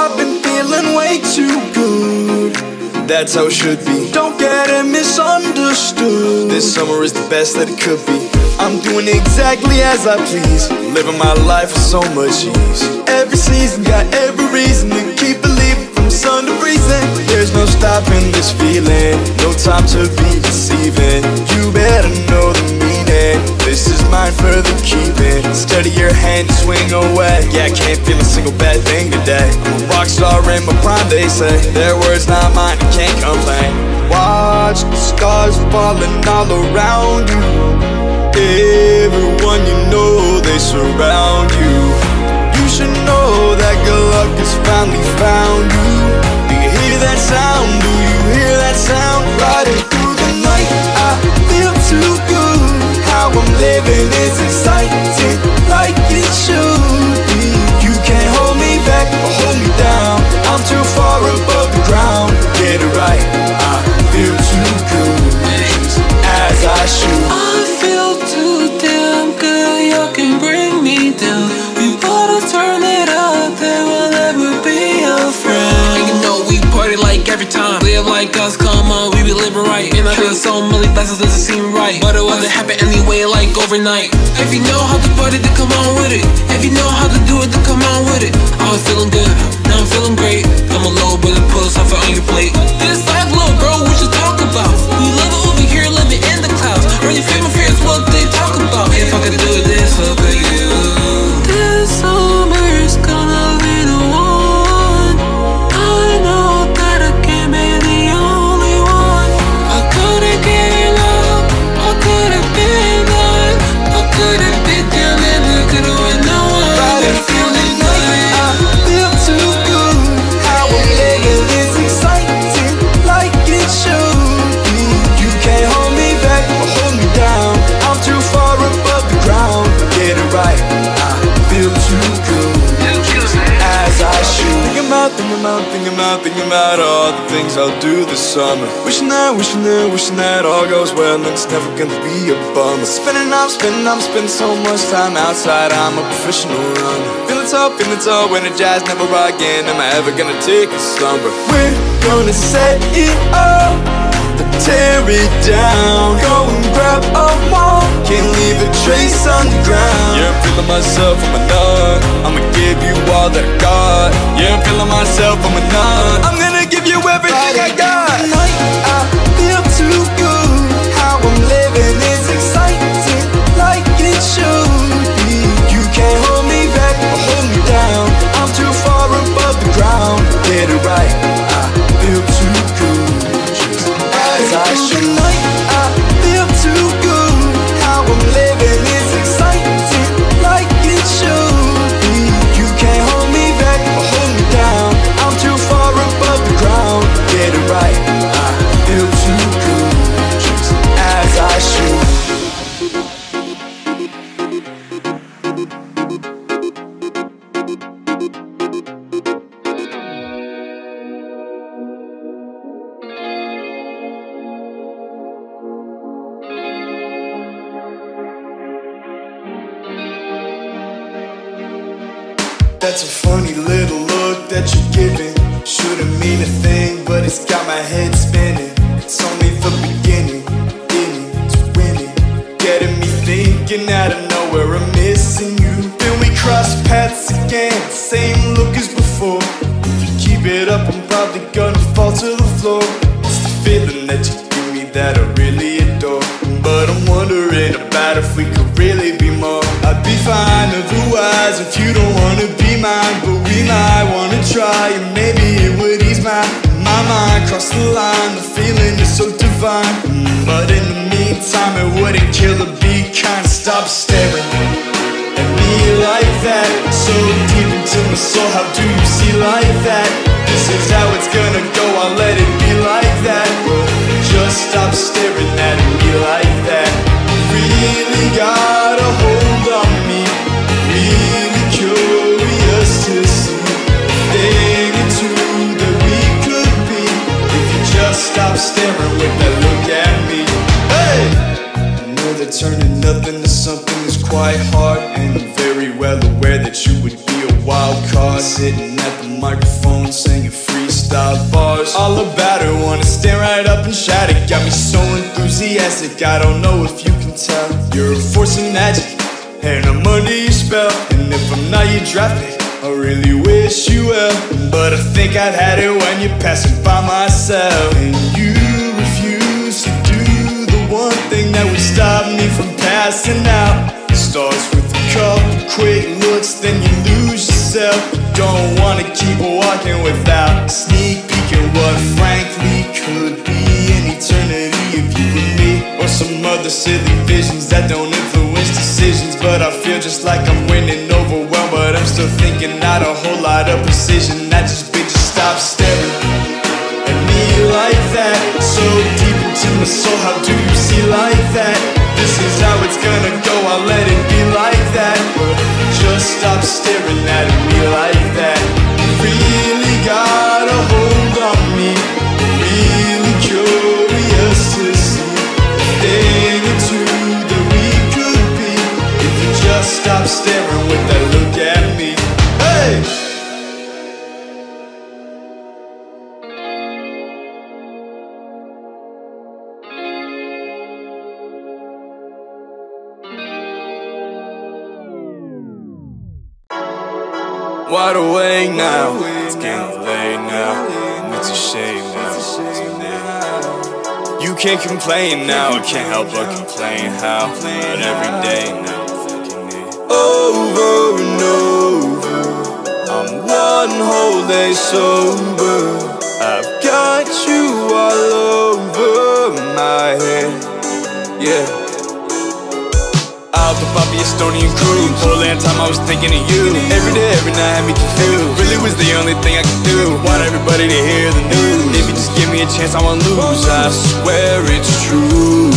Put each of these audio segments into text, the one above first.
I've been feeling way too good. That's how it should be. Don't get it misunderstood. This summer is the best that it could be. I'm doing exactly as I please, living my life with so much ease. Every season, got every reason to keep believing from sun to freezing. There's no stopping this feeling, no time to be deceiving. You better know the meaning, this is mine for the keeping. Steady your hand and swing away. Yeah, I can't feel a single bad thing today. I'm a rock star in my prime, they say. Their words not mine, I can't complain. Watch the stars falling all around you. Everyone you know, they surround you. You should know that good luck has finally found you. Do you hear that sound? Do you hear that sound? Riding through the night, I feel too good. How I'm living is exciting, like it should be. You can't hold me back or hold me down. I'm too far above the ground. Get it right, I feel too good, as I should. I feel too damn good, you can bring me down. We gotta turn it up and we'll never be afraid. And you know we party like every time. Live like us, come on, we be living right. And I feel so many blessings, doesn't seem right. But it wasn't happen anyway, like overnight. If you know how to party, then come on with it. If you know how to do it, then come on with it. I was feeling good, now I'm feeling great. I'm a low, but it pulls off on your plate. This life, little bro, what you talk about? We love it over here, living in the clouds. Earn your fame and fear is what they talk about. If I could do this, I'll be you. This summer's gonna be the one. I know that I can't be the only one. I could've given up, I could've been blind, I could've been down and I could've went no one. But I'm feeling good, I feel too good. How I'm living is exciting, like it should be. You can't hold me back or hold me down. I'm too far above the ground. Get it right, I feel too good, as I should. Thinking about all the things I'll do this summer. Wishing that all goes well. And it's never gonna be a bummer. I'm spending so much time outside. I'm a professional runner. Feeling so energized, never again am I ever gonna take a slumber. We're gonna set it up, then tear it down. Go and grab a wall, can't leave a trace on the ground. Yeah, I'm feeling myself, I'm a nut. I'ma give you all that I got. Yeah, I'm feeling myself, I'm a nut. I'm gonna give you everything I got. Tonight I feel too good. How I'm living is exciting, like it should be. You can't hold me back or hold me down. I'm too far above the ground. Get it right, I feel too good, as I should. Tonight I feel too good. How I'm living is exciting, like it should be. You can't hold me back or hold me down. I'm too far above the ground. Get it right, I feel too good, as I should. That's a funny little look that you're giving. Shouldn't mean a thing, but it's got my head spinning. It's only the beginning, innings, winning. Getting me thinking out of nowhere, I'm missing you. Then we cross paths again, same look as before. If you keep it up, I'm probably gonna fall to the floor. It's the feeling that you give me that I really adore. But I'm wondering about if we could really be more. I'd be fine otherwise if you don't wanna be. But we might wanna try, and maybe it would ease my mind. Cross the line, the feeling is so divine. But in the meantime, it wouldn't kill to be kind. Stop staring at me like that, so deep into my soul. How do you see like that? This is how it's gonna go, I'll let it be like that. Just stop staring at me like that. Really got a hold on me. Really curious to see a thing or two that we could be. If you just stop staring with that look at me. Hey! I know that turning nothing to something is quite hard, and I'm very well aware that you would be a wild card, sitting at the microphone singing freestyle bars. All about her, wanna stand right up and shout it. Got me so enthusiastic, I don't know if you can tell. You're a force of magic, and I'm under your spell. And if I'm not your draft pick, I really wish you well. But I think I'd had it when you're passing by myself. And you refuse to do the one thing that would stop me from passing out. It starts with a couple quick looks, then you lose yourself. Don't wanna keep walking without a sneak peek at what frankly could be an eternity if you were me. Or some other silly visions that don't influence decisions. But I feel just like I'm winning, overwhelmed, but I'm still thinking, not a whole lot of precision. I just bitch, stop staring at me like that. So deep into my soul, how do you see like that? This is how it's gonna go, I'll let it be like that. But just stop staring at me like that. You really got a hold on me, I'm really curious to see the thing or two that we could be if you just stop staring with that look at me. Hey! Wide awake now, it's getting late now, and it's a shame now. You can't complain now, I can't help but complain how. But every day now, over and over, I'm one whole day sober. I've got you all over my head, yeah. I'll pop off the Estonian Cruise. Whole damn time I was thinking of you. Every day, every night had me confused. Really was the only thing I could do. Want everybody to hear the news. If you just give me a chance, I won't lose. I swear it's true.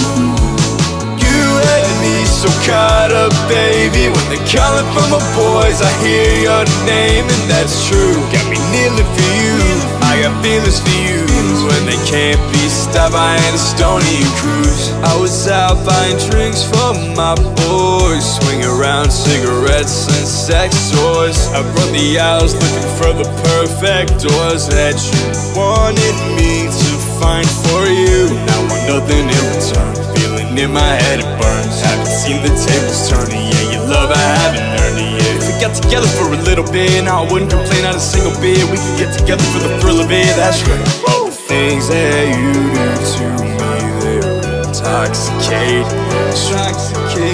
You had me so caught up, baby. When they're calling for my boys, I hear your name, and that's true. Got me kneeling for you, I got feelings for you. When they can't be stopped by an Estonian cruise. I was out buying drinks for my boys, swinging around cigarettes and sex toys. I brought the hours looking for the perfect doors that you wanted me to find for you. Now I want nothing in return, feeling in my head it burns. Haven't seen the tables turning, yeah, your love I haven't earned it yet. If we got together for a little bit, now I wouldn't complain out a single bit. We could get together for the thrill of it, that's right. Things that you do to me, they're intoxicating.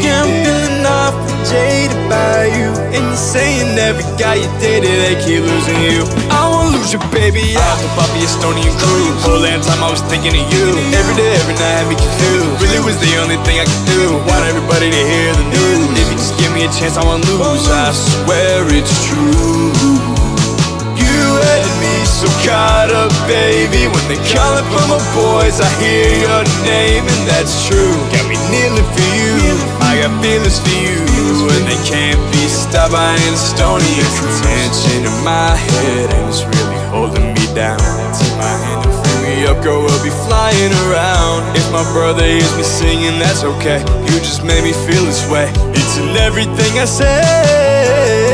Yeah, I'm feeling awful jaded by you, and you're saying every guy you dated, they keep losing you. I won't lose you, baby. I pop off the Estonian Cruise. Whole damn time I was thinking of you. Every day, every night had me confused. Really was the only thing I could do. Want everybody to hear the news. If you just give me a chance, I won't lose. I swear it's true. So caught up, baby, when they calling for my boys, I hear your name, and that's true. Got me kneeling for you, I got feelings for you. When they can't be stopped by an Estonian cruise. There's tension in my head, and it's really holding me down. Take my hand and free me up, girl, we'll be flying around. If my brother hears me singing, that's okay. You just made me feel this way. It's in everything I say.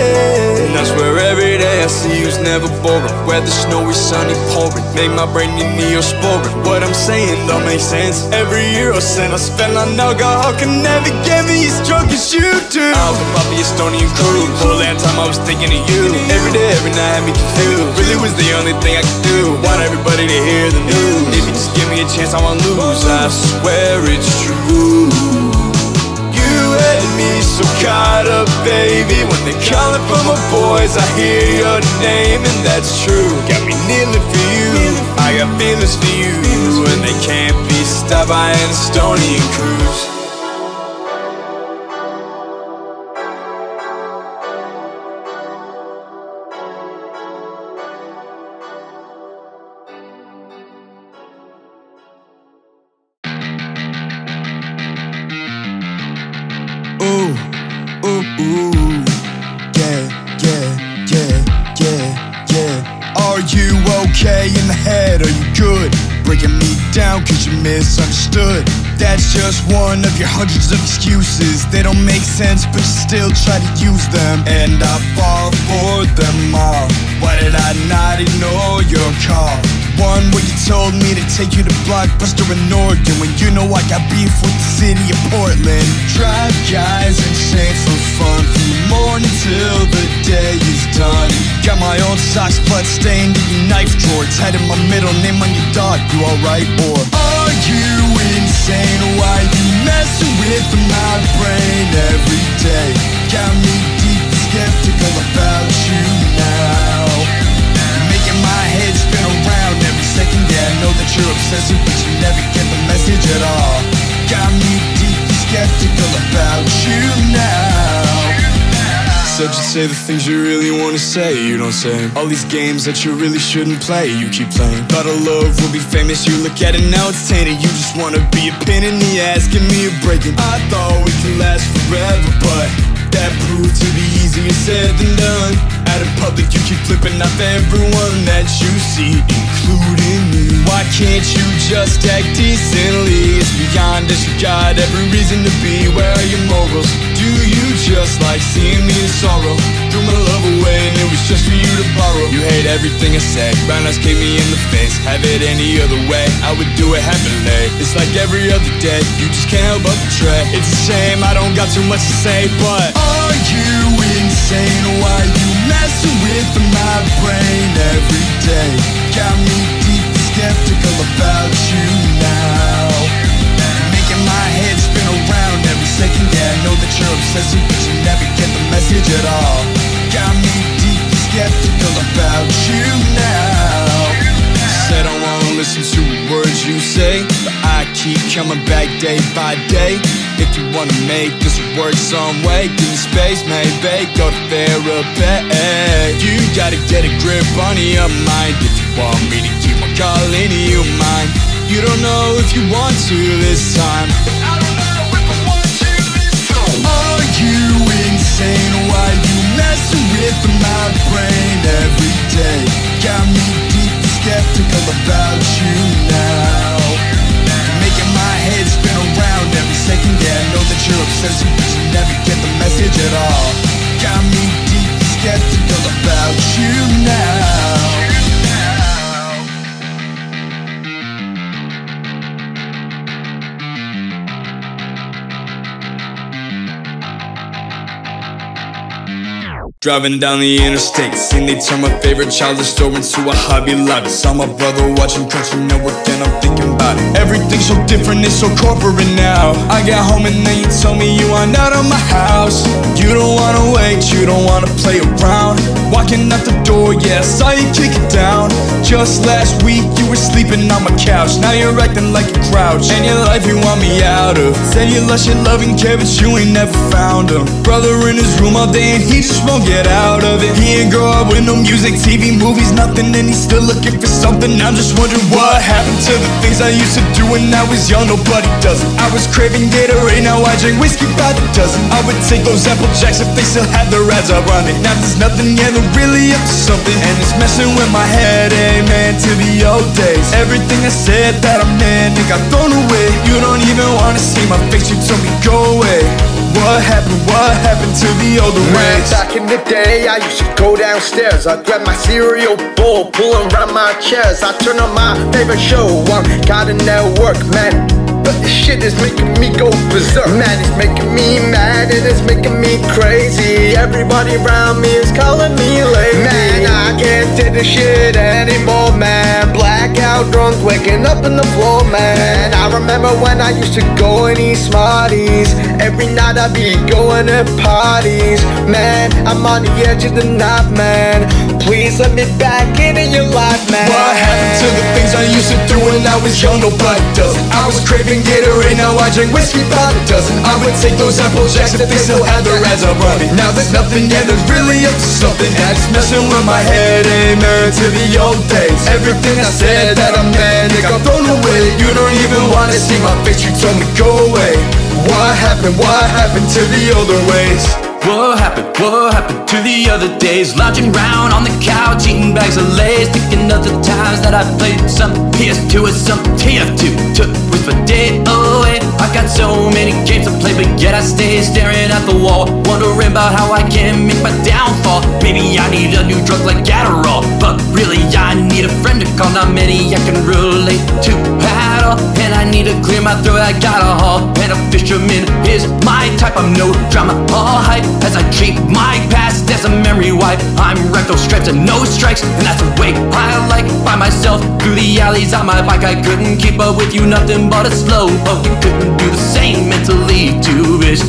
I swear every day I see you's never boring. Weather snowy, sunny, pouring, make my brain your neosporin. What I'm saying don't make sense. Every euro cent I spend on alcohol can never get me as drunk as you do. I'll pop off the Estonian Cruise. Whole damn time I was thinking of you. Every day, every night had me confused. Really was the only thing I could do. Want everybody to hear the news. If you just give me a chance, I won't lose. I swear it's true. You had me so caught up, baby, when they calling for my boys, I hear your name, and that's true. Got me kneeling for you, I got feelings for you. When they can't be stopped by an Estonian cruise. Misunderstood. That's just one of your hundreds of excuses. They don't make sense, but you still try to use them. And I fall for them all. Why did I not ignore your call? One where you told me to take you to Blockbuster in Oregon, when you know I got beef with the city of Portland. Drive guys insane for fun from morning till the day is done. Got my own socks bloodstained in your knife drawer, tatted my middle name on your dog, you alright? Or are you insane? Why you messing with my brain every day? Got me deep skeptical about you now, making my head spin around every second. Yeah, I know that you're obsessive, but you never get the message at all. Got me deep skeptical about you now. Said you'd say the things you really wanna say, you don't say. All these games that you really shouldn't play, you keep playing. Thought of love would be famous, you look at it now it's tainted. You just wanna be a pain in the ass, give me a break. And I thought we could last forever, but that proved to be easier said than done. Out in public you keep flipping off everyone that you see, including me. Why can't you just act decently? It's beyond us, you got every reason to be. Where are your morals? Do you just like seeing me in sorrow? Threw my love away and it was just for you to borrow. You hate everything I say, brown eyes kick me in the face. Have it any other way, I would do it happily. It's like every other day, you just can't help but betray. It's a shame I don't got too much to say, but are you insane? Why you messing with my brain every day? Got me deep skeptical about you now, making my head spin around every second. Yeah, I know that you're obsessive, but you never get the message at all. Got me deep skeptical about you now. Said I won't listen to the words you say, but I keep coming back day by day. If you wanna make this work some way, give me space, maybe go to therapy. You gotta get a grip on your mind if you want me to keep my calling to you mine. You don't know if you want to this time, but I don't know if I want to this time. Are you insane? Why you messing with my brain every day? Got me deep skeptical about you now, making my head spin around every second. Yeah, I know that you're obsessive, but you never get the message at all. Got me deep skeptical about you now. Driving down the interstate, seen they turn my favorite childhood store into a Hobby Lobby. Saw my brother watching Cartoon Network and I'm thinking about it. Everything's so different, it's so corporate now. I got home and then you told me you are not on my house. You don't wanna wait, you don't wanna play around. Walking out the door, yeah, I saw you kick it down. Just last week you were sleeping on my couch, now you're acting like a grouch. And your life you want me out of. Said you lost your loving care, but you ain't never found him. Brother in his room all day and he just won't get out of it. He ain't grow up with no music, TV, movies, nothing, and he's still looking for something. I'm just wondering what happened to the things I used to do when I was young. Nobody does it. I was craving Gatorade, now I drink whiskey by the dozen. I would take those Apple Jacks if they still had their ads up on it. Now there's nothing, yeah, they're really up to something, and it's messing with my head. Amen to the old days. Everything I said that I meant, it got thrown away. You don't even wanna see my face, you told me go away. What happened to the older ways? Back in the day, I used to go downstairs, I'd grab my cereal bowl, pull around my chairs. I'd turn on my favorite show on Cartoon Network, man. But this shit is making me go berserk, man. It's making me mad and it's making me crazy. Everybody around me is calling me lazy, man. I can't take this shit anymore, man. Blackout drunk, waking up in the floor, man. I remember when I used to go and eat Smarties. Every night I'd be going to parties, man. I'm on the edge of the night, man. Please let me back into your life, man. What happened to the things I used to do when I was young? Nobody does it. I was craving Gatorade, now I drink whiskey by the dozen. I would take those Apple Jacks if they still had their ads up running. Now there's nothing, yeah, there's really up to something. That's messing with my head, amen to the old days. Everything I said that I meant, it got thrown away. You don't even wanna see my face, you told me go away. What happened to the older ways? What happened to the other days? Lounging round on the couch, eating bags of Lay's, thinking of the times that I played some PS2 or some TF2 half a day away. I got so many games to play, but yet I stay staring at the wall, wondering about how I can make my downfall. Maybe I need a new drug like Adderall, but really I need a friend to call. Not many I can relate to at all, and I need to clear my throat. I got a haul, and a fisherman is my type. I'm no drama, all hype, as I treat my past as a memory wipe. I'm wrecked, no stripes and no strikes, and that's the way I like. By myself, through the alleys on my bike, I couldn't keep up with you, nothing but a slow. Oh, you couldn't do the same mentally, too-ish.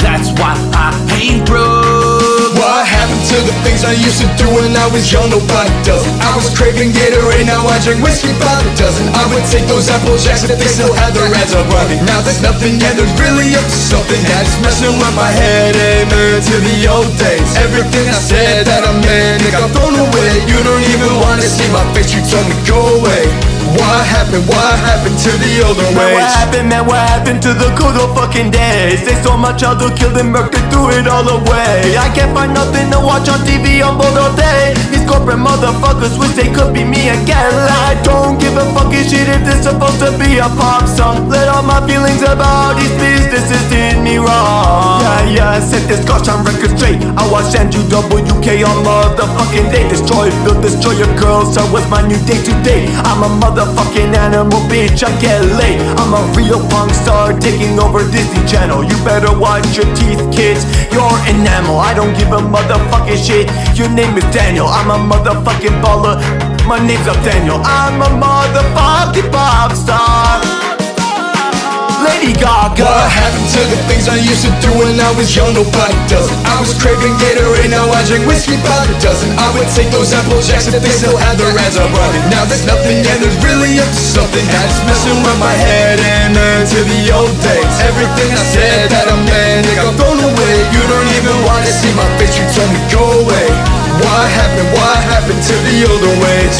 That's why I ain't broke. What happened to the things I used to do when I was young? Nobody does. I was craving Gatorade, now I drink whiskey by the dozen. I would take those Apple Jacks if they still had their ads up running. Now there's nothing, yeah, there's really up to something. That's messing with my head, amen, to the old days. Everything I said that I meant, nigga, I've thrown away. You don't even wanna see my face, you told me go away. What happened? What happened to the older ways? What happened, man? What happened to the good old fucking days? They stole my childhood, killed and murdered, threw it all away. I can't find nothing to watch on TV on both all day. These corporate motherfuckers wish they could be me again. I don't give a fucking shit if this supposed to be a pop song. Let all my feelings about these businesses did me wrong. Yeah, yeah, set this gosh on record straight. I watched Andrew WK on motherfucking day. Destroy, build, destroy your girls. So what's my new day today? I'm a motherfucker. Fucking animal, bitch, I get laid. I'm a real punk star taking over Disney Channel. You better watch your teeth, kids, you're enamel. I don't give a motherfucking shit, your name is Daniel. I'm a motherfucking baller, my name's up Daniel. I'm a motherfucking pop star, Lady Gaga. What happened to the things I used to do when I was young? Nobody does. I was craving Gatorade, now I drink whiskey by the dozen. I would take those Apple Jacks if they still had their ads up running. Now there's nothing, yeah, there's really up to something. That's messing with my head and to the old days. Everything I said that I meant, like I'm thrown away. You don't even wanna see my face, you told me go away. What happened? What happened to the older ways?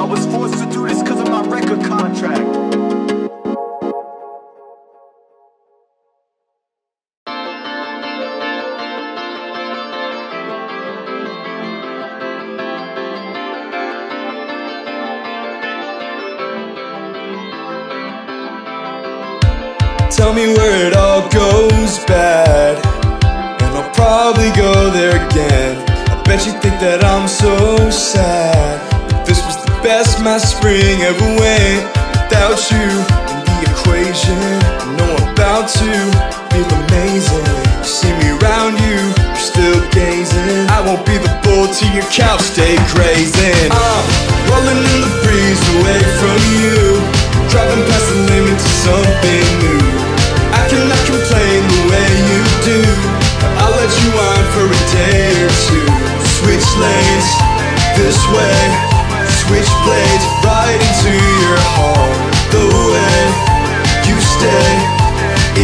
I was forced to do this cause of my record contract. Tell me where it all goes bad, and I'll probably go there again. I bet you think that I'm so sad. This was the best my spring ever went. Without you in the equation, I know I'm about to feel amazing. You see me around you, you're still gazing. I won't be the bull to your couch, stay grazing. I'm rolling in the breeze away from you, driving past the limit to something new. I cannot complain the way you do. I'll let you on for a day or two. Switch lanes, this way. Switch blades, right into your heart. The way you stay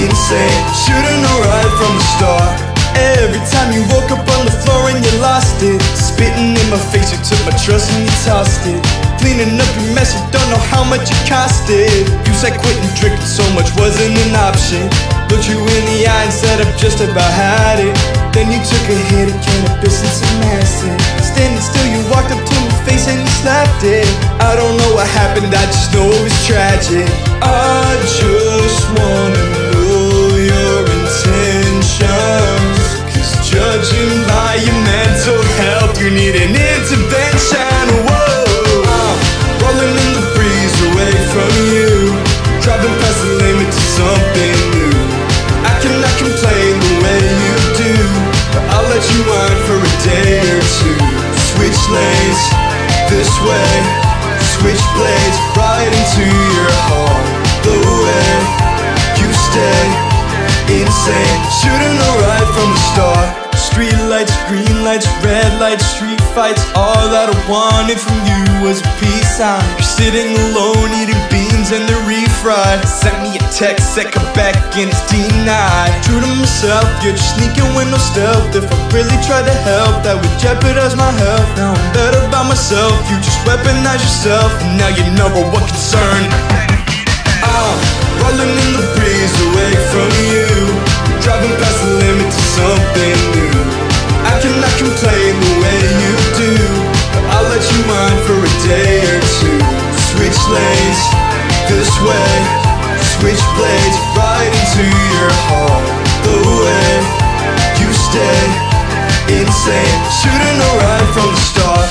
insane, shooting alright from the start. Every time you woke up on the floor and you lost it, spitting in my face, you took my trust and you tossed it. Cleaning up your mess, you don't know how much it costed. You said quitting drinking so much wasn't an option. Looked you in the eye and said I've just about had it. Then you took a hit of cannabis and some acid. Standing still, you walked up to my face and you slapped it. I don't know what happened, I just know it was tragic. I just wanna know your intentions, cause judging by your mental health, you need an intervention. Whoa. Rolling in the breeze away from you, driving past the limit to something new. I cannot complain the way you do, but I'll let you on for a day or two. Switch lanes, this way. Switch blades, right into your heart. The way you stay insane, shooting alright from the start. Street lights, green lights, red lights, street fights. All that I wanted from you was a peace sign. You're sitting alone eating beans and they're refried. Sent me a text, said come back and it's denied. True to myself, you're just sneaking with no stealth. If I really tried to help, that would jeopardize my health. Now I'm better by myself, you just weaponize yourself. And now you're number one concern. I'm rolling in the breeze away from you, driving past the limit to something new. I cannot complain the way you do, but I'll let you on for a day or two. Switch lanes, this way. Switch blades right into your heart. The way you stay insane, shooting right from the start.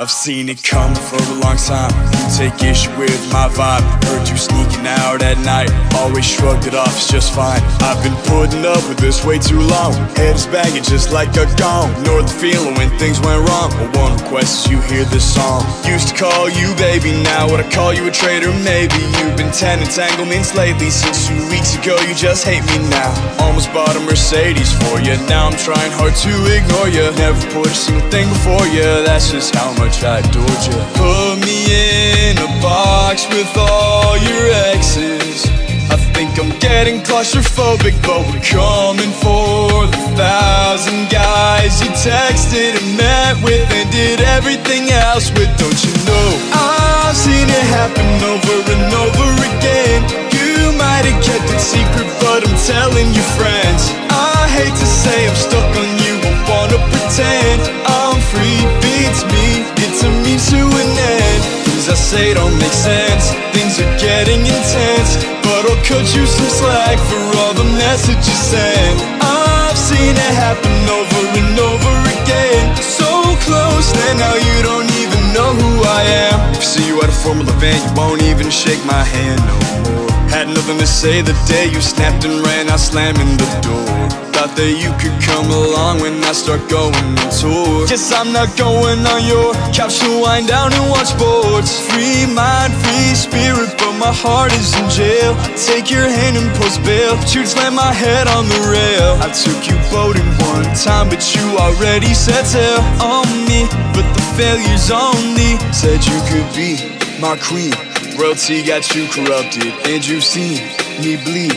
I've seen it coming for a long time. You take issue with my vibe. Heard you sneaking out at night. Always shrugged it off, it's just fine. I've been putting up with this way too long. Head is banging just like a gong. Ignored the feeling when things went wrong. But one request is you hear this song. Used to call you baby, now would I call you a traitor? Maybe you've been 10 entanglements lately. Since 2 weeks ago you just hate me now. Almost bought a Mercedes for you. Now I'm trying hard to ignore you. Never put a single thing before you. That's just how much I adored you. Put me in a box with all your exes. I think I'm getting claustrophobic, but we're coming for the 1,000 guys you texted and met with and did everything else with. Don't you know I've seen it happen over and over again? You might have kept it secret, but I'm telling your friends. I hate to say I'm stuck on you, I wanna pretend I'm free. Beats me, it's a means to an end. Things I say don't make sense, things are getting intense, but I'll cut you some slack for all the messages sent. I've seen it happen over and over again. So close, then now you don't even know who I am. If I see you at a formal event, you won't even shake my hand no more. Had nothing to say the day you snapped and ran out slamming the door. Thought that you could come along when I start going on tour. Guess I'm not going on your couch to wind down and watch sports. Free mind, free spirit, but my heart is in jail. Take your hand and post bail. But you slam my head on the rail. I took you boating one time, but you already set sail on me. But the failure's only said you could be my queen. Royalty got you corrupted, and you've seen me bleed.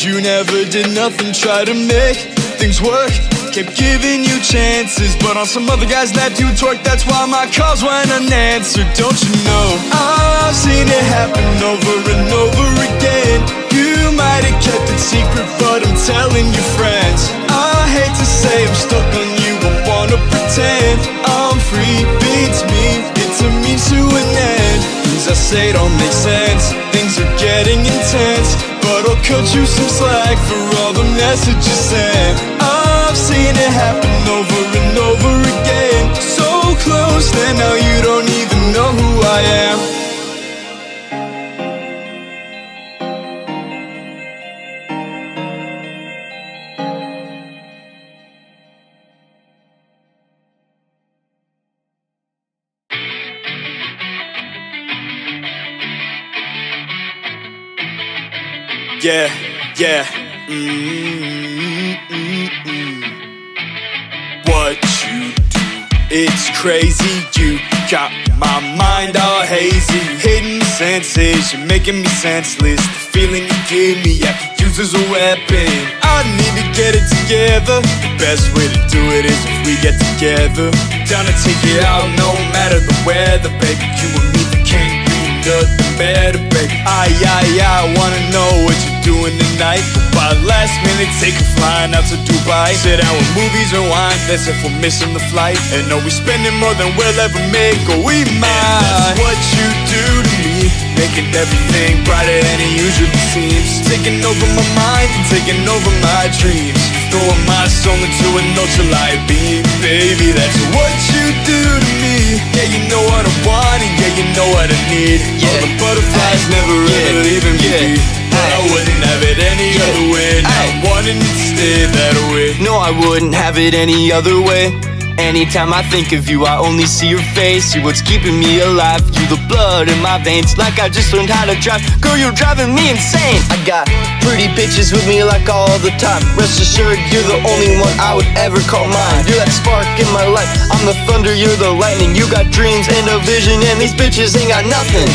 You never did nothing, try to make things work. Kept giving you chances, but on some other guy's lap you twerk. That's why my calls went unanswered, don't you know? I've seen it happen over and over again. You might have kept it secret, but I'm telling your friends. I hate to say I'm stuck on you, I wanna pretend I'm free, beats me, it's a means to an end. Things I say don't make sense, things are getting intense, but I'll cut you some slack for all the messages sent. I've seen it happen over and over again. So close, then now you don't even know who I am. Yeah, yeah, What you do, it's crazy. You got my mind all hazy. Hidden senses, you're making me senseless. The feeling you give me, I can use as a weapon. I need to get it together. The best way to do it is if we get together. Down to take it out, no matter the weather. Baby, you and me, the king. Nothing better, baby. I wanna know what you're doing tonight. By the last minute, take a flying out to Dubai. Sit down with movies and wine, that's if we're missing the flight. And know we spending more than we'll ever make, or we might. And that's what you do to me, making everything brighter than it usually seems. Taking over my mind and taking over my dreams. Throwing my soul into an ultralight beam. Baby, that's what you do to me. Yeah, you know what I want and yeah, you know what I need. Yeah. All the butterflies never ever leaving me. But I wouldn't have it any other way. I wanted it to stay that way. No, I wouldn't have it any other way. Anytime I think of you, I only see your face. You're what's keeping me alive. You the blood in my veins, like I just learned how to drive. Girl, you're driving me insane. I got pretty bitches with me like all the time. Rest assured, you're the only one I would ever call mine. You're that spark in my life, I'm the thunder, you're the lightning. You got dreams and a vision, and these bitches ain't got nothing.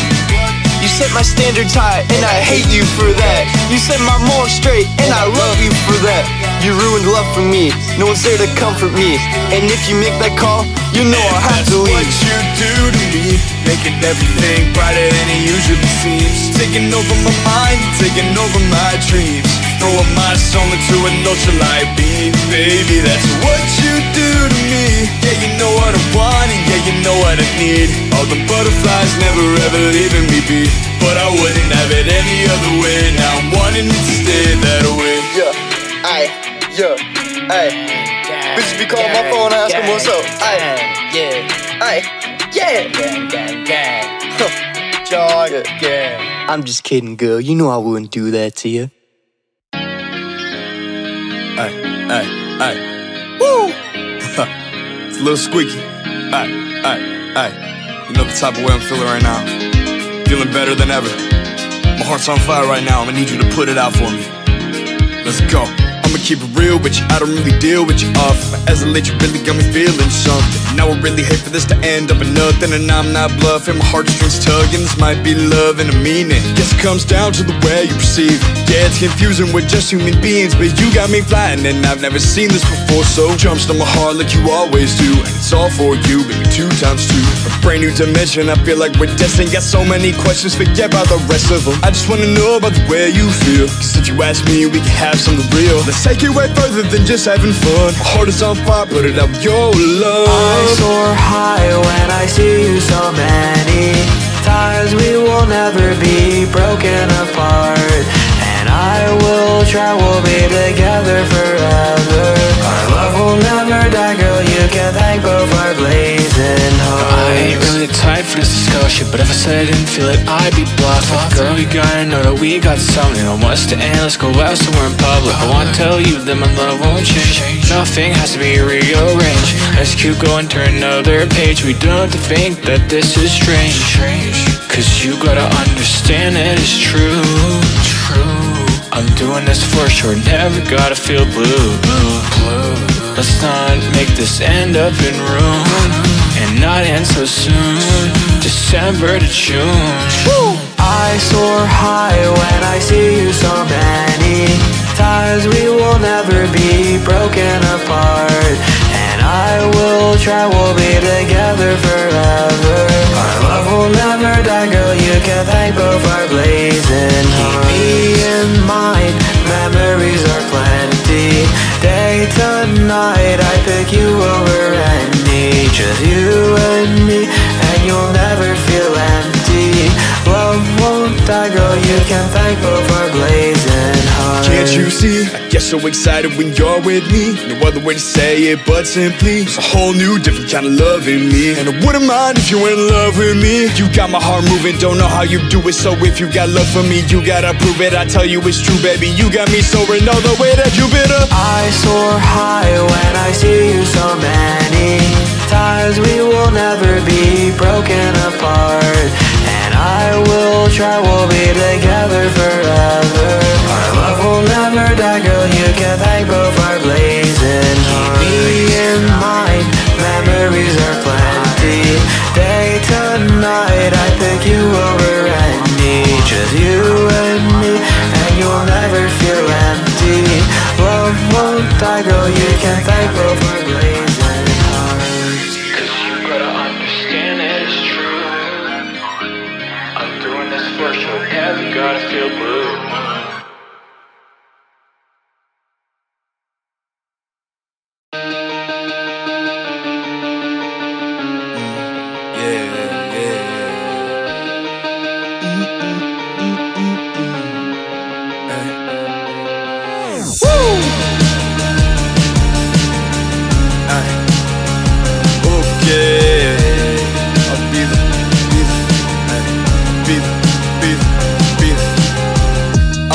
You set my standards high, and I hate you for that. You set my morals straight, and I love you for that. You ruined love for me, no one's there to comfort me. And if you make that call, you know I'll have to leave. That's what you do to me, making everything brighter than it usually seems. Taking over my mind, taking over my dreams, throwing my soul into an ultralight beam. Baby, that's what you do to me. Yeah, you know what I want, and yeah, you know what I need. All the butterflies never ever leaving me be. But I wouldn't have it any other way. Now I'm wanting it to stay that way. Yeah. Ay, yeah, ay. Bitches be calling my phone, I ask them what's up. Ay, yeah, ay, yeah. Huh. Yeah. I'm just kidding, girl. You know I wouldn't do that to you. Ay, ay, ay. Woo! It's a little squeaky. Ay, ay, ay. You know the type of way I'm feeling right now. Feeling better than ever. My heart's on fire right now. I'ma need you to put it out for me. Let's go. I'ma keep it real with you, I don't really deal with you off. As of late, you really got me feeling something. Now I really hate for this to end up in nothing. And I'm not bluffing, my heartstrings tugging. This might be love and a meaning. Guess it comes down to the way you perceive. Yeah, it's confusing, we're just human beings. But you got me flying and I've never seen this before. So jumps to my heart like you always do. And it's all for you, baby, 2 times 2. A brand new dimension, I feel like we're destined. Got so many questions, forget about the rest of them. I just wanna know about the way you feel. Cause if you ask me, we can have something real. Take it way further than just having fun. My heart is on fire, put it up, your love. I soar high when I see you. So many times we will never be broken apart. And I will try, we'll be together forever. Our love will never die, girl, you can thank both our blazing hearts. I ain't really the type for this discussion, but if I said I didn't feel it, I'd be bluffing. Girl, you gotta know that we got something. I want us to end, let's go out somewhere in public. I wanna tell you that my love won't change. Nothing has to be rearranged. Let's keep going, turn another page. We don't have to think that this is strange. Cause you gotta understand it is true. I'm doing this for sure, never gotta feel blue. Let's not make this end up in ruin. And not end so soon, December to June. I soar high when I see you. So many times we will never be broken apart. And I will try, we'll be together forever. Our love will never die, girl, you can thank both our blazing hearts. Keep me in mind, memories are plenty. Day to night, I pick you over any. Just you and me, and you'll never feel empty. Love won't die, girl, you can thank both our blazing hearts. Can't you see? I get so excited when you're with me. No other way to say it but simply. There's a whole new different kind of love in me. And I wouldn't mind if you were in love with me. You got my heart moving, don't know how you do it. So if you got love for me, you gotta prove it. I tell you it's true, baby, you got me soaring all the way that you've been up. I soar high when I see you. So many times we will never be broken apart. And I will try, we'll be together forever. Our love will never die, girl, you can thank both our blazing hearts. Keep me in mind, memories are plenty. Day to night, I pick you over any. Just you and me, and you'll never feel empty. Love won't die, girl, you can thank both our blazing hearts. Cause you gotta understand it is true. I'm doing this for sure, never gotta feel blue.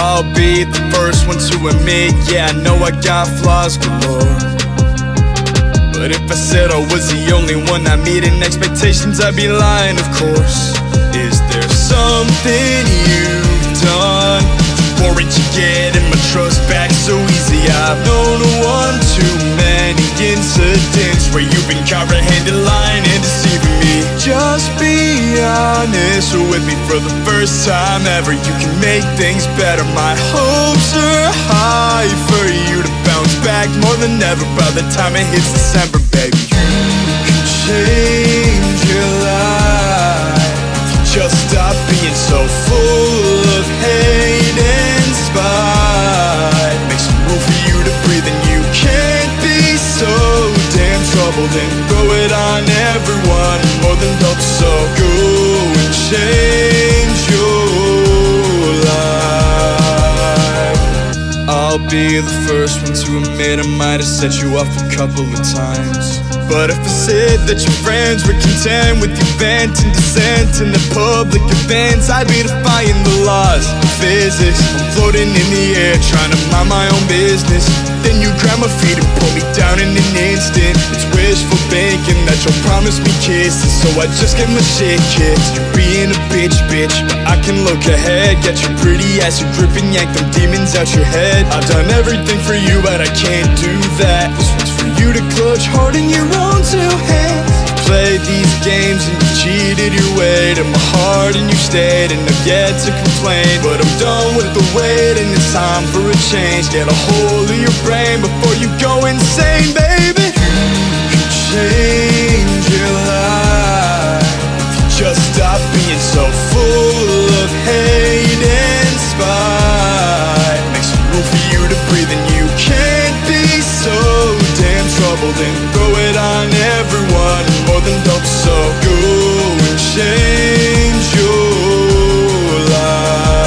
I'll be the first one to admit, yeah, I know I got flaws galore. But if I said I was the only one not meeting expectations, I'd be lying, of course. Is there something you've done to pour different you get, and my trust back so easy. I've known one too many incidents where you've been caught red-handed lying and deceiving me. Just be honest with me for the first time ever. You can make things better. My hopes are high for you to bounce back more than ever by the time it hits December, baby. You can change your life. Just stop being so full of hate and spite. Make some room for you to breathe, and you can't be so damn troubled and throw it on everyone more than love. So go and change your life. I'll be the first one to admit I might have set you off a couple of times. But if I said that your friends were content with your vent and dissent in the public events, I'd be defying the laws of physics. I'm floating in the air trying to mind my own business. Then you grab my feet and pull me down in an instant. It's wishful thinking that you'll promise me kisses, so I just get my shit kissed. You're being a bitch, bitch, but I can look ahead. Get your pretty ass, you're gripping, yank them demons out your head. I've done everything for you, but I can't do that. This one's for you to clutch hard in your own two hands. You play these games and you cheated your way to my heart, and you stayed, and I've yet to complain. But I'm done with the wait and it's time for a change. Get a hold of your brain before you go insane, baby. You can change your life. Just stop being so full of hate and spite. Make some room for you to breathe, and you can't be so damn troubled and throw it on everyone more than dope. So go and change your life.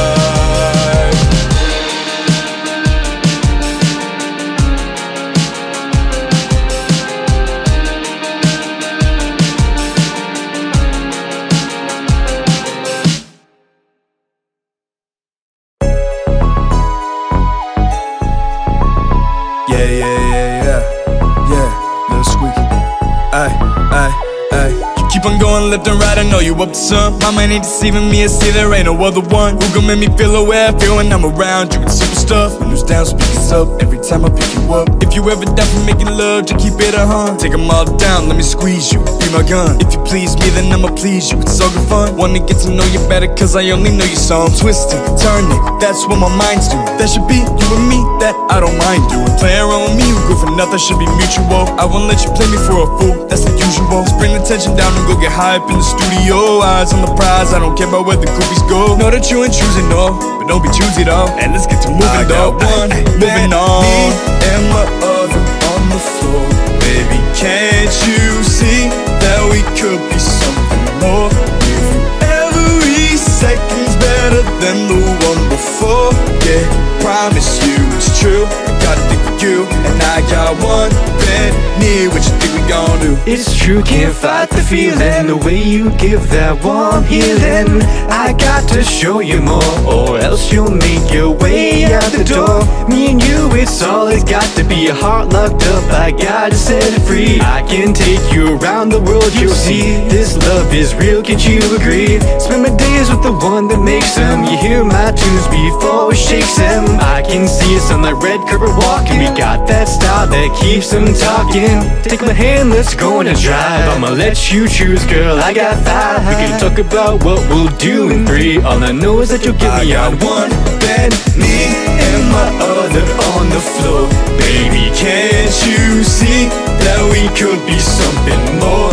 Yeah, little squeaky. Keep on going left and right, I know you up to some. My mind ain't deceiving me, I see there ain't no other one who gon' make me feel the way I feel when I'm around you. It's simple stuff, windows down, speakers up, every time I pick you up. If you ever down for making love, just keep it a hunt. Take them all down, let me squeeze you, be my gun. If you please me, then I'ma please you, it's all good fun. Wanna get to know you better, cause I only know you, so I'm twisting, turning, that's what my mind's doing. That should be you and me, that I don't mind doing. Play around with me, you go for nothing, should be mutual. I won't let you play me for a fool, that's the usual. Just bring the tension down and go get high up in the studio. Eyes on the prize, I don't care about where the groupies go. Know that you ain't choosing, no, but don't be choosy, though. And let's get to moving, though. Moving on. Me and my other on the floor. Baby, can't you see that we could be something more? Give you every second's better than the one before. Yeah, promise you it's true. I got a dick with you, and I got one bad knee. What you think? It's true, can't fight the feeling, the way you give that warm healing. I got to show you more, or else you'll make your way out the door. Me and you, it's all it's got to be. Your heart locked up, I gotta set it free. I can take you around the world, you'll see. This love is real, can't you agree? Spend my days with the one that makes them. You hear my tunes before it shakes them. I can see us on the red carpet walking. We got that style that keeps them talking. Take my hand, let's go on a drive. I'ma let you choose, girl, I got five. We can talk about what we'll do in three. All I know is that you'll give me out. I got one bad knee and my other on the floor. Baby, can't you see that we could be something more?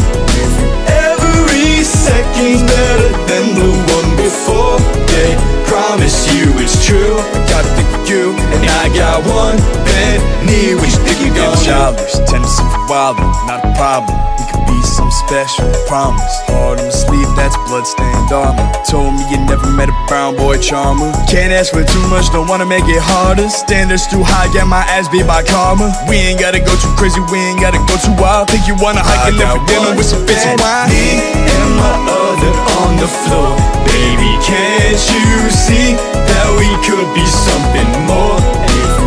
Every second's better than the one before. Yeah, promise you it's true. I got to think of you, and I got one bad knee. What you think you got? Childish tendency for wilding, not a problem. We could be something special, I promise. Hard on my sleeve, that's bloodstained armor. Told me you never met a brown boy charmer. Can't ask for too much, don't wanna make it harder. Standards too high, got my ass beat by karma. We ain't gotta go too crazy, we ain't gotta go too wild. Think you wanna hike and live for dinner with some bits of wine? Me and my other on the floor. Baby, can't you see that we could be something more?